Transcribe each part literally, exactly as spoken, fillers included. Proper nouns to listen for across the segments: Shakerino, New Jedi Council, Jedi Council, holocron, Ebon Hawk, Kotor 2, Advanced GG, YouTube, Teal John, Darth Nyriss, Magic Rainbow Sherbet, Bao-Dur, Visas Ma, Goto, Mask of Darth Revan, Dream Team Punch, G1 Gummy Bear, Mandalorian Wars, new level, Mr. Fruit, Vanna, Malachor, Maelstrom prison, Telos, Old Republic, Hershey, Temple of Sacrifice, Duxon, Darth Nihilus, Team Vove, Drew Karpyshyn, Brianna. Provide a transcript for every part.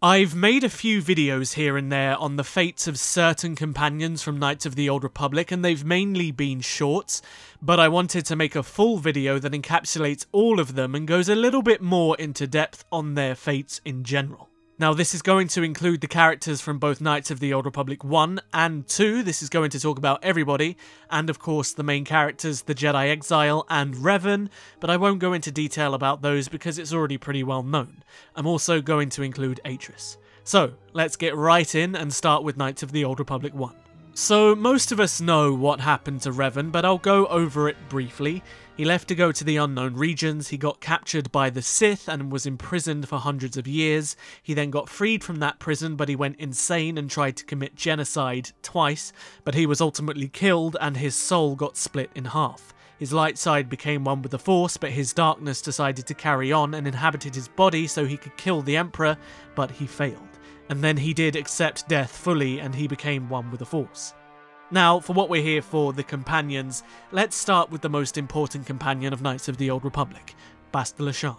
I've made a few videos here and there on the fates of certain companions from Knights of the Old Republic, and they've mainly been shorts, but I wanted to make a full video that encapsulates all of them and goes a little bit more into depth on their fates in general. Now, this is going to include the characters from both Knights of the Old Republic one and two, this is going to talk about everybody, and of course the main characters, the Jedi Exile and Revan, but I won't go into detail about those because it's already pretty well known. I'm also going to include Atris. So, let's get right in and start with Knights of the Old Republic one. So, most of us know what happened to Revan, but I'll go over it briefly. He left to go to the Unknown Regions, he got captured by the Sith and was imprisoned for hundreds of years. He then got freed from that prison, but he went insane and tried to commit genocide twice, but he was ultimately killed and his soul got split in half. His light side became one with the Force, but his darkness decided to carry on and inhabited his body so he could kill the Emperor, but he failed. And then he did accept death fully, and he became one with the Force. Now, for what we're here for, the companions, let's start with the most important companion of Knights of the Old Republic, Bastila Shan.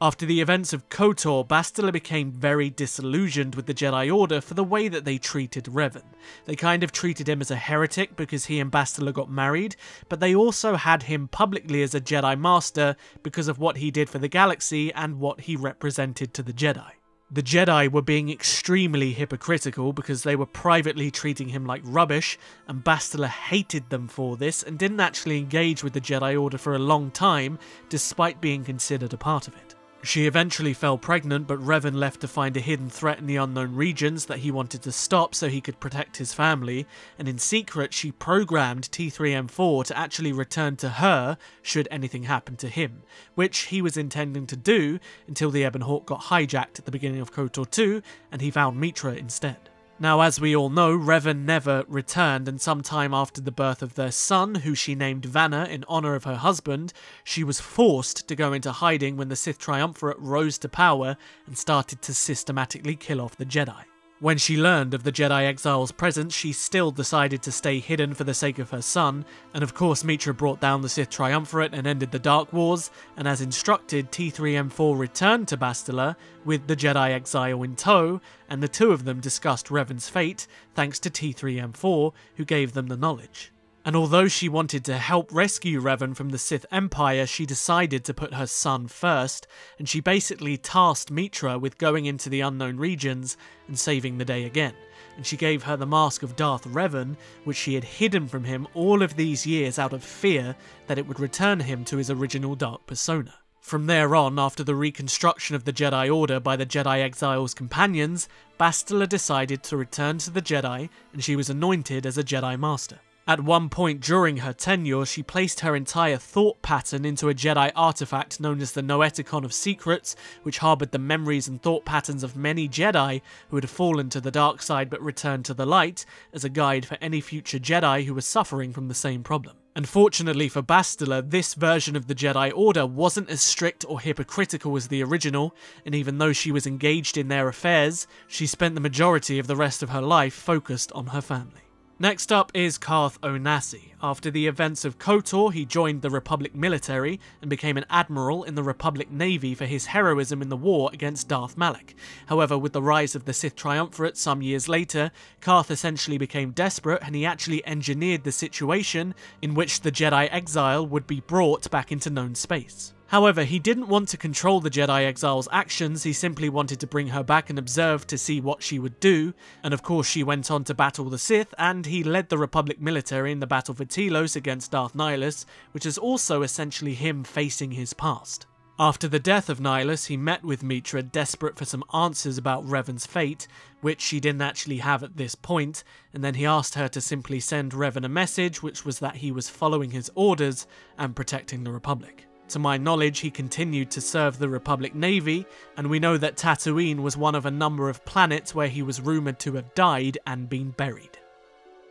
After the events of Kotor, Bastila became very disillusioned with the Jedi Order for the way that they treated Revan. They kind of treated him as a heretic because he and Bastila got married, but they also had him publicly as a Jedi Master because of what he did for the galaxy and what he represented to the Jedi. The Jedi were being extremely hypocritical because they were privately treating him like rubbish, and Bastila hated them for this and didn't actually engage with the Jedi Order for a long time, despite being considered a part of it. She eventually fell pregnant, but Revan left to find a hidden threat in the Unknown Regions that he wanted to stop so he could protect his family, and in secret she programmed T three M four to actually return to her should anything happen to him, which he was intending to do until the Ebon Hawk got hijacked at the beginning of Kotor two and he found Meetra instead. Now, as we all know, Revan never returned, and sometime after the birth of their son, who she named Vanna in honour of her husband, she was forced to go into hiding when the Sith Triumvirate rose to power and started to systematically kill off the Jedi. When she learned of the Jedi Exile's presence, she still decided to stay hidden for the sake of her son, and of course Meetra brought down the Sith Triumvirate and ended the Dark Wars, and as instructed, T three M four returned to Bastila, with the Jedi Exile in tow, and the two of them discussed Revan's fate, thanks to T three M four, who gave them the knowledge. And although she wanted to help rescue Revan from the Sith Empire, she decided to put her son first, and she basically tasked Meetra with going into the Unknown Regions and saving the day again. And she gave her the Mask of Darth Revan, which she had hidden from him all of these years out of fear that it would return him to his original dark persona. From there on, after the reconstruction of the Jedi Order by the Jedi Exile's companions, Bastila decided to return to the Jedi, and she was anointed as a Jedi Master. At one point during her tenure, she placed her entire thought pattern into a Jedi artifact known as the Noeticon of Secrets, which harboured the memories and thought patterns of many Jedi who had fallen to the dark side but returned to the light, as a guide for any future Jedi who were suffering from the same problem. Unfortunately for Bastila, this version of the Jedi Order wasn't as strict or hypocritical as the original, and even though she was engaged in their affairs, she spent the majority of the rest of her life focused on her family. Next up is Carth Onasi. After the events of Kotor, he joined the Republic military and became an admiral in the Republic Navy for his heroism in the war against Darth Malak. However, with the rise of the Sith Triumvirate some years later, Carth essentially became desperate, and he actually engineered the situation in which the Jedi Exile would be brought back into known space. However, he didn't want to control the Jedi Exile's actions, he simply wanted to bring her back and observe to see what she would do, and of course she went on to battle the Sith, and he led the Republic military in the battle for Telos against Darth Nihilus, which is also essentially him facing his past. After the death of Nihilus, he met with Meetra, desperate for some answers about Revan's fate, which she didn't actually have at this point, and then he asked her to simply send Revan a message, which was that he was following his orders and protecting the Republic. To my knowledge, he continued to serve the Republic Navy, and we know that Tatooine was one of a number of planets where he was rumoured to have died and been buried.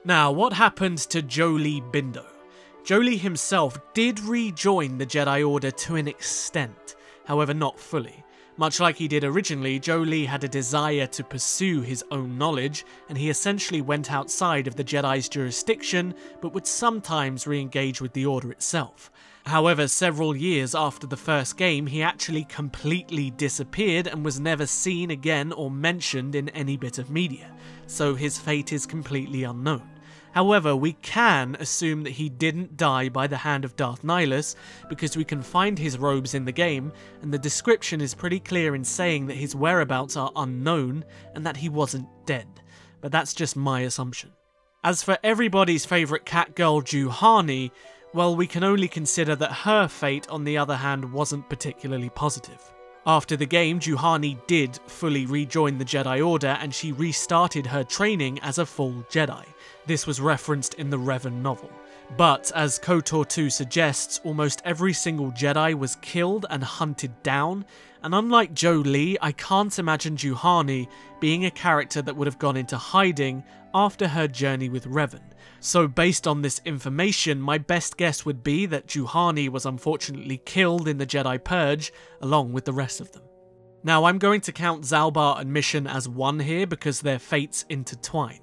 Now, what happened to Jolee Bindo? Jolee himself did rejoin the Jedi Order to an extent, however not fully. Much like he did originally, Jolee had a desire to pursue his own knowledge, and he essentially went outside of the Jedi's jurisdiction, but would sometimes re-engage with the Order itself. However, several years after the first game, he actually completely disappeared and was never seen again or mentioned in any bit of media, so his fate is completely unknown. However, we can assume that he didn't die by the hand of Darth Nihilus, because we can find his robes in the game, and the description is pretty clear in saying that his whereabouts are unknown and that he wasn't dead. But that's just my assumption. As for everybody's favourite catgirl Juhani, well, we can only consider that her fate, on the other hand, wasn't particularly positive. After the game, Juhani did fully rejoin the Jedi Order, and she restarted her training as a full Jedi. This was referenced in the Revan novel. But, as Kotor two suggests, almost every single Jedi was killed and hunted down, and unlike Jolee, I can't imagine Juhani being a character that would have gone into hiding after her journey with Revan. So based on this information, my best guess would be that Juhani was unfortunately killed in the Jedi Purge, along with the rest of them. Now, I'm going to count Zalbar and Mission as one here because their fates intertwine.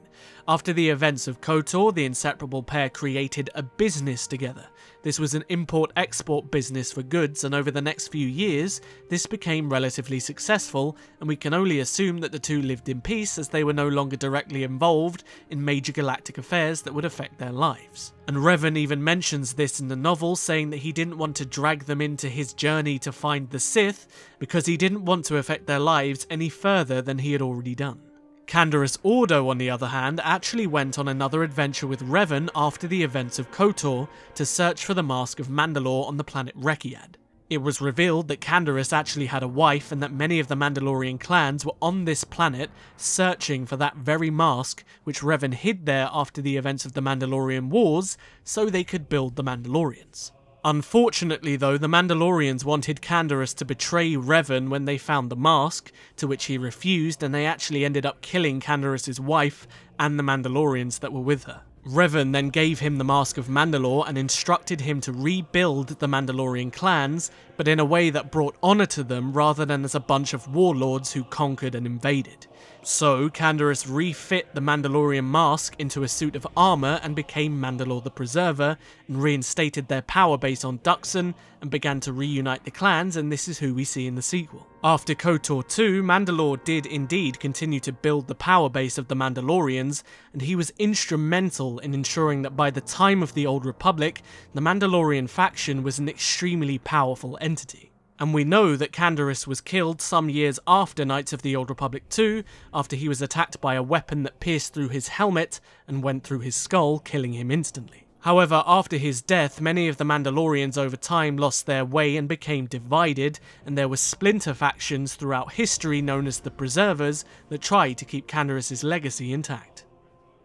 After the events of KOTOR, the inseparable pair created a business together. This was an import-export business for goods, and over the next few years, this became relatively successful, and we can only assume that the two lived in peace as they were no longer directly involved in major galactic affairs that would affect their lives. And Revan even mentions this in the novel, saying that he didn't want to drag them into his journey to find the Sith, because he didn't want to affect their lives any further than he had already done. Canderous Ordo, on the other hand, actually went on another adventure with Revan after the events of KOTOR to search for the Mask of Mandalore on the planet Rekiad. It was revealed that Canderous actually had a wife and that many of the Mandalorian clans were on this planet searching for that very mask, which Revan hid there after the events of the Mandalorian Wars so they could build the Mandalorians. Unfortunately though, the Mandalorians wanted Canderous to betray Revan when they found the mask, to which he refused, and they actually ended up killing Canderous' wife and the Mandalorians that were with her. Revan then gave him the Mask of Mandalore and instructed him to rebuild the Mandalorian clans, but in a way that brought honour to them rather than as a bunch of warlords who conquered and invaded. So, Canderous refit the Mandalorian mask into a suit of armour and became Mandalore the Preserver, and reinstated their power base on Duxon and began to reunite the clans, and this is who we see in the sequel. After KOTOR two, Mandalore did indeed continue to build the power base of the Mandalorians, and he was instrumental in ensuring that by the time of the Old Republic, the Mandalorian faction was an extremely powerful entity. And we know that Canderous was killed some years after Knights of the Old Republic two, after he was attacked by a weapon that pierced through his helmet and went through his skull, killing him instantly. However, after his death, many of the Mandalorians over time lost their way and became divided, and there were splinter factions throughout history known as the Preservers that tried to keep Canderous' legacy intact.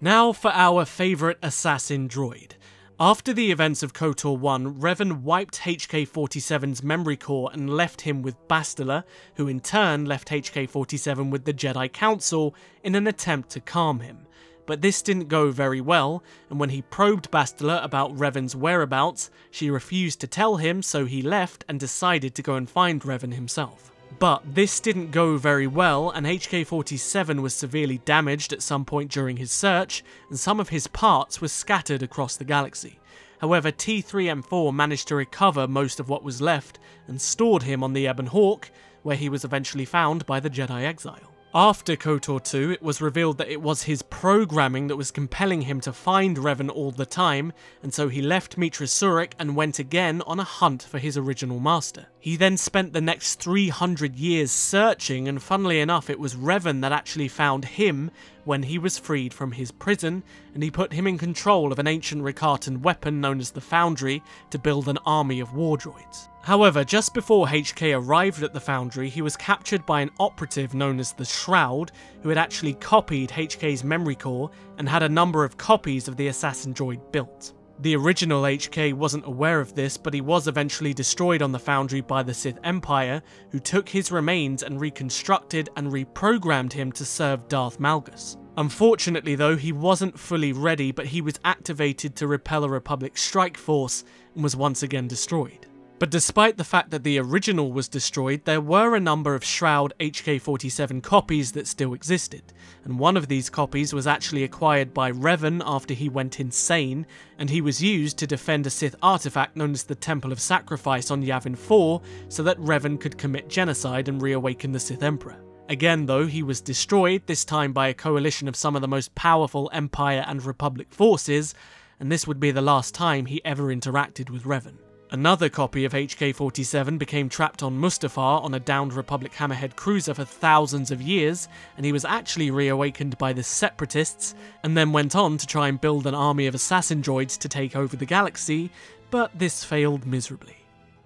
Now for our favourite assassin droid. After the events of KOTOR one, Revan wiped H K forty-seven's memory core and left him with Bastila, who in turn left H K forty-seven with the Jedi Council in an attempt to calm him. But this didn't go very well, and when he probed Bastila about Revan's whereabouts, she refused to tell him, so he left and decided to go and find Revan himself. But this didn't go very well, and H K forty-seven was severely damaged at some point during his search, and some of his parts were scattered across the galaxy. However, T three M four managed to recover most of what was left and stored him on the Ebon Hawk, where he was eventually found by the Jedi Exile. After KOTOR two, it was revealed that it was his programming that was compelling him to find Revan all the time, and so he left Meetra Surik and went again on a hunt for his original master. He then spent the next three hundred years searching, and funnily enough it was Revan that actually found him when he was freed from his prison, and he put him in control of an ancient Rekartan weapon known as the Foundry to build an army of war droids. However, just before H K arrived at the Foundry, he was captured by an operative known as the Shroud, who had actually copied H K's memory core and had a number of copies of the assassin droid built. The original H K wasn't aware of this, but he was eventually destroyed on the Foundry by the Sith Empire, who took his remains and reconstructed and reprogrammed him to serve Darth Malgus. Unfortunately though, he wasn't fully ready, but he was activated to repel a Republic strike force and was once again destroyed. But despite the fact that the original was destroyed, there were a number of Shroud H K forty-seven copies that still existed, and one of these copies was actually acquired by Revan after he went insane, and he was used to defend a Sith artifact known as the Temple of Sacrifice on Yavin four so that Revan could commit genocide and reawaken the Sith Emperor. Again though, he was destroyed, this time by a coalition of some of the most powerful Empire and Republic forces, and this would be the last time he ever interacted with Revan. Another copy of H K forty-seven became trapped on Mustafar on a downed Republic Hammerhead cruiser for thousands of years, and he was actually reawakened by the Separatists, and then went on to try and build an army of assassin droids to take over the galaxy, but this failed miserably.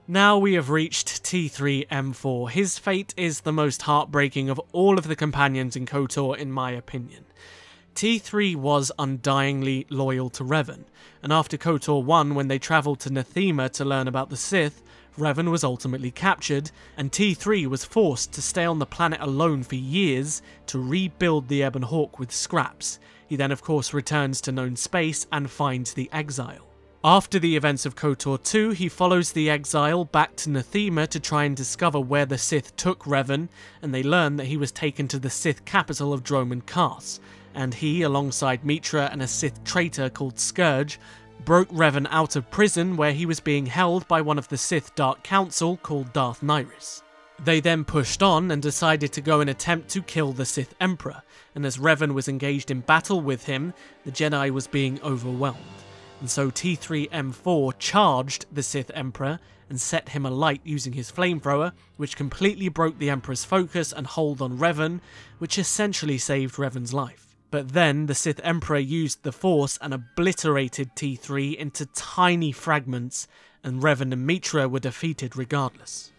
Now we have reached T three M four. His fate is the most heartbreaking of all of the companions in KOTOR in my opinion. T three was undyingly loyal to Revan, and after KOTOR one, when they travelled to Nathema to learn about the Sith, Revan was ultimately captured, and T three was forced to stay on the planet alone for years to rebuild the Ebon Hawk with scraps. He then of course returns to known space and finds the Exile. After the events of KOTOR two, he follows the Exile back to Nathema to try and discover where the Sith took Revan, and they learn that he was taken to the Sith capital of Dromund Kaas, and he, alongside Meetra and a Sith traitor called Scourge, broke Revan out of prison where he was being held by one of the Sith Dark Council called Darth Nyriss. They then pushed on and decided to go and attempt to kill the Sith Emperor, and as Revan was engaged in battle with him, the Jedi was being overwhelmed. And so T three M four charged the Sith Emperor and set him alight using his flamethrower, which completely broke the Emperor's focus and hold on Revan, which essentially saved Revan's life. But then the Sith Emperor used the Force and obliterated T three into tiny fragments, and Revan and Meetra were defeated regardless.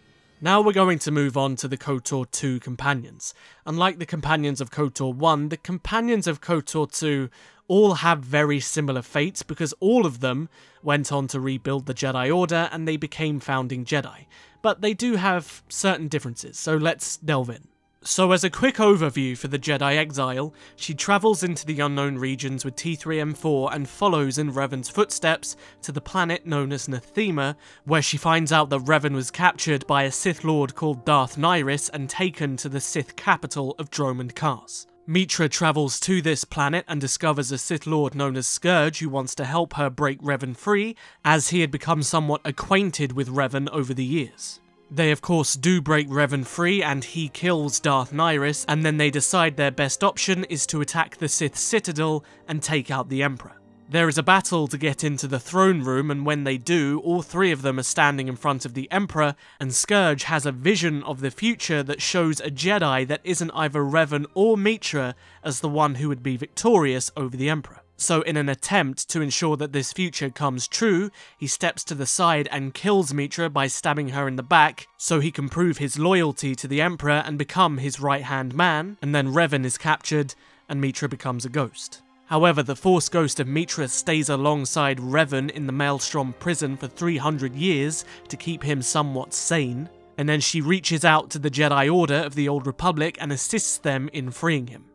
Now we're going to move on to the KOTOR two companions. Unlike the companions of KOTOR one, the companions of KOTOR two all have very similar fates because all of them went on to rebuild the Jedi Order and they became founding Jedi. But they do have certain differences, so let's delve in. So as a quick overview for the Jedi Exile, she travels into the unknown regions with T three M four and follows in Revan's footsteps to the planet known as Nathema, where she finds out that Revan was captured by a Sith Lord called Darth Nyriss and taken to the Sith capital of Dromund Kaas. Meetra travels to this planet and discovers a Sith Lord known as Scourge who wants to help her break Revan free, as he had become somewhat acquainted with Revan over the years. They of course do break Revan free and he kills Darth Nyriss, and then they decide their best option is to attack the Sith Citadel and take out the Emperor. There is a battle to get into the throne room, and when they do, all three of them are standing in front of the Emperor, and Scourge has a vision of the future that shows a Jedi that isn't either Revan or Meetra as the one who would be victorious over the Emperor. So in an attempt to ensure that this future comes true, he steps to the side and kills Meetra by stabbing her in the back so he can prove his loyalty to the Emperor and become his right-hand man, and then Revan is captured and Meetra becomes a ghost. However, the Force Ghost of Meetra stays alongside Revan in the Maelstrom prison for three hundred years to keep him somewhat sane, and then she reaches out to the Jedi Order of the Old Republic and assists them in freeing him.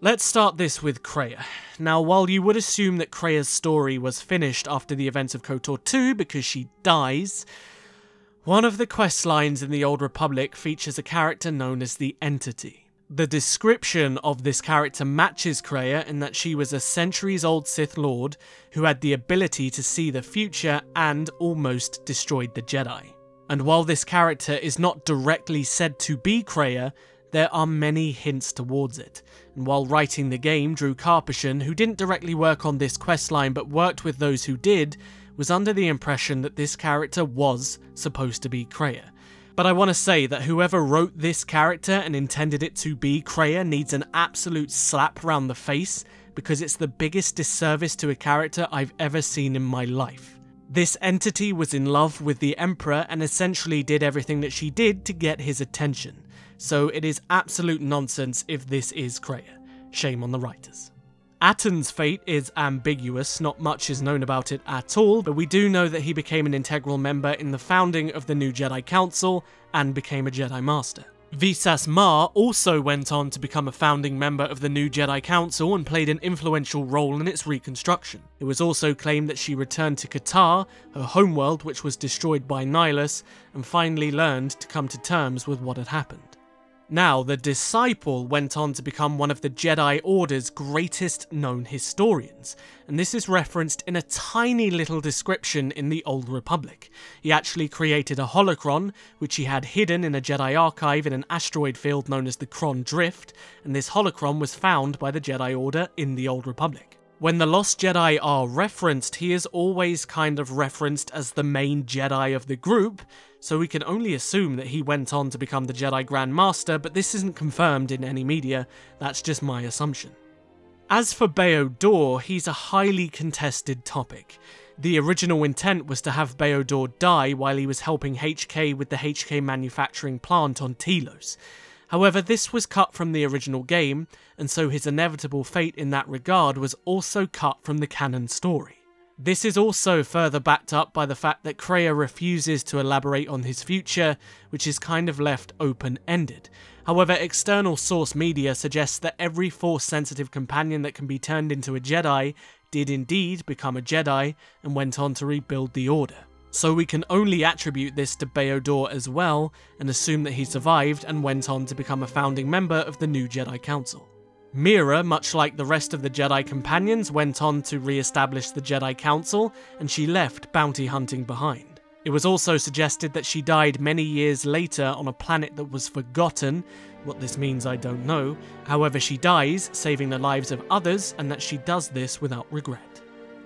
Let's start this with Kreia. Now, while you would assume that Kreia's story was finished after the events of KOTOR two because she dies, one of the quest lines in the Old Republic features a character known as the Entity. The description of this character matches Kreia in that she was a centuries-old Sith Lord who had the ability to see the future and almost destroyed the Jedi. And while this character is not directly said to be Kreia, there are many hints towards it. And while writing the game, Drew Karpyshyn, who didn't directly work on this questline but worked with those who did, was under the impression that this character was supposed to be Kreia. But I want to say that whoever wrote this character and intended it to be Kreia needs an absolute slap round the face, because it's the biggest disservice to a character I've ever seen in my life. This entity was in love with the Emperor and essentially did everything that she did to get his attention. So it is absolute nonsense if this is Kreia. Shame on the writers. Aten's fate is ambiguous, not much is known about it at all, but we do know that he became an integral member in the founding of the New Jedi Council and became a Jedi Master. Visas Ma also went on to become a founding member of the New Jedi Council and played an influential role in its reconstruction. It was also claimed that she returned to Qatar, her homeworld which was destroyed by Nihilus, and finally learned to come to terms with what had happened. Now, the Disciple went on to become one of the Jedi Order's greatest known historians, and this is referenced in a tiny little description in the Old Republic. He actually created a holocron, which he had hidden in a Jedi archive in an asteroid field known as the Kron Drift, and this holocron was found by the Jedi Order in the Old Republic. When the Lost Jedi are referenced, he is always kind of referenced as the main Jedi of the group, so we can only assume that he went on to become the Jedi Grand Master, but this isn't confirmed in any media, that's just my assumption. As for Bao-Dur, he's a highly contested topic. The original intent was to have Bao-Dur die while he was helping H K with the H K manufacturing plant on Telos. However, this was cut from the original game, and so his inevitable fate in that regard was also cut from the canon story. This is also further backed up by the fact that Kreia refuses to elaborate on his future, which is kind of left open-ended. However, external source media suggests that every Force-sensitive companion that can be turned into a Jedi did indeed become a Jedi, and went on to rebuild the Order. So we can only attribute this to Bao-Dur as well, and assume that he survived and went on to become a founding member of the New Jedi Council. Meetra, much like the rest of the Jedi companions, went on to re-establish the Jedi Council, and she left bounty hunting behind. It was also suggested that she died many years later on a planet that was forgotten, what this means I don't know. However, she dies, saving the lives of others, and that she does this without regret.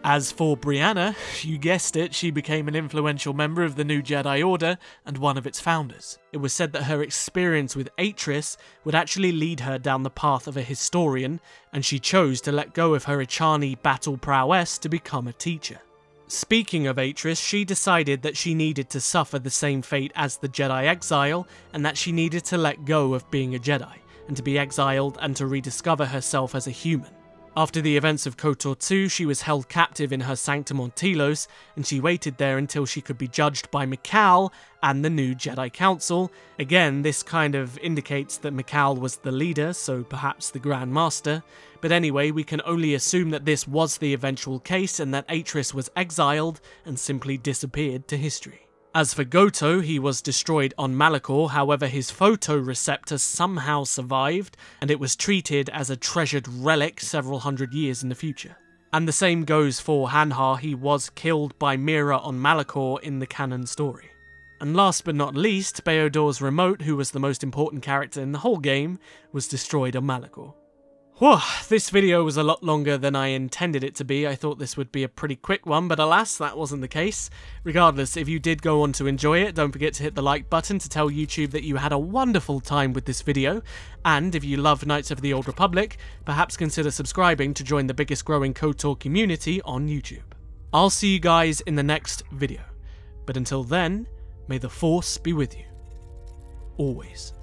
As for Brianna, you guessed it, she became an influential member of the New Jedi Order and one of its founders. It was said that her experience with Atris would actually lead her down the path of a historian, and she chose to let go of her Ichani battle prowess to become a teacher. Speaking of Atris, she decided that she needed to suffer the same fate as the Jedi Exile, and that she needed to let go of being a Jedi, and to be exiled and to rediscover herself as a human. After the events of Kotor two, she was held captive in her sanctum on Telos, and she waited there until she could be judged by Mikal and the New Jedi Council. Again, this kind of indicates that Mikal was the leader, so perhaps the Grand Master. But anyway, we can only assume that this was the eventual case, and that Atris was exiled and simply disappeared to history. As for Goto, he was destroyed on Malachor, however his photoreceptor somehow survived, and it was treated as a treasured relic several hundred years in the future. And the same goes for Hanhar, he was killed by Meetra on Malachor in the canon story. And last but not least, Bao-Dur's remote, who was the most important character in the whole game, was destroyed on Malachor. Whew, this video was a lot longer than I intended it to be. I thought this would be a pretty quick one, but alas, that wasn't the case. Regardless, if you did go on to enjoy it, don't forget to hit the like button to tell YouTube that you had a wonderful time with this video, and if you love Knights of the Old Republic, perhaps consider subscribing to join the biggest growing KOTOR community on YouTube. I'll see you guys in the next video, but until then, may the Force be with you. Always.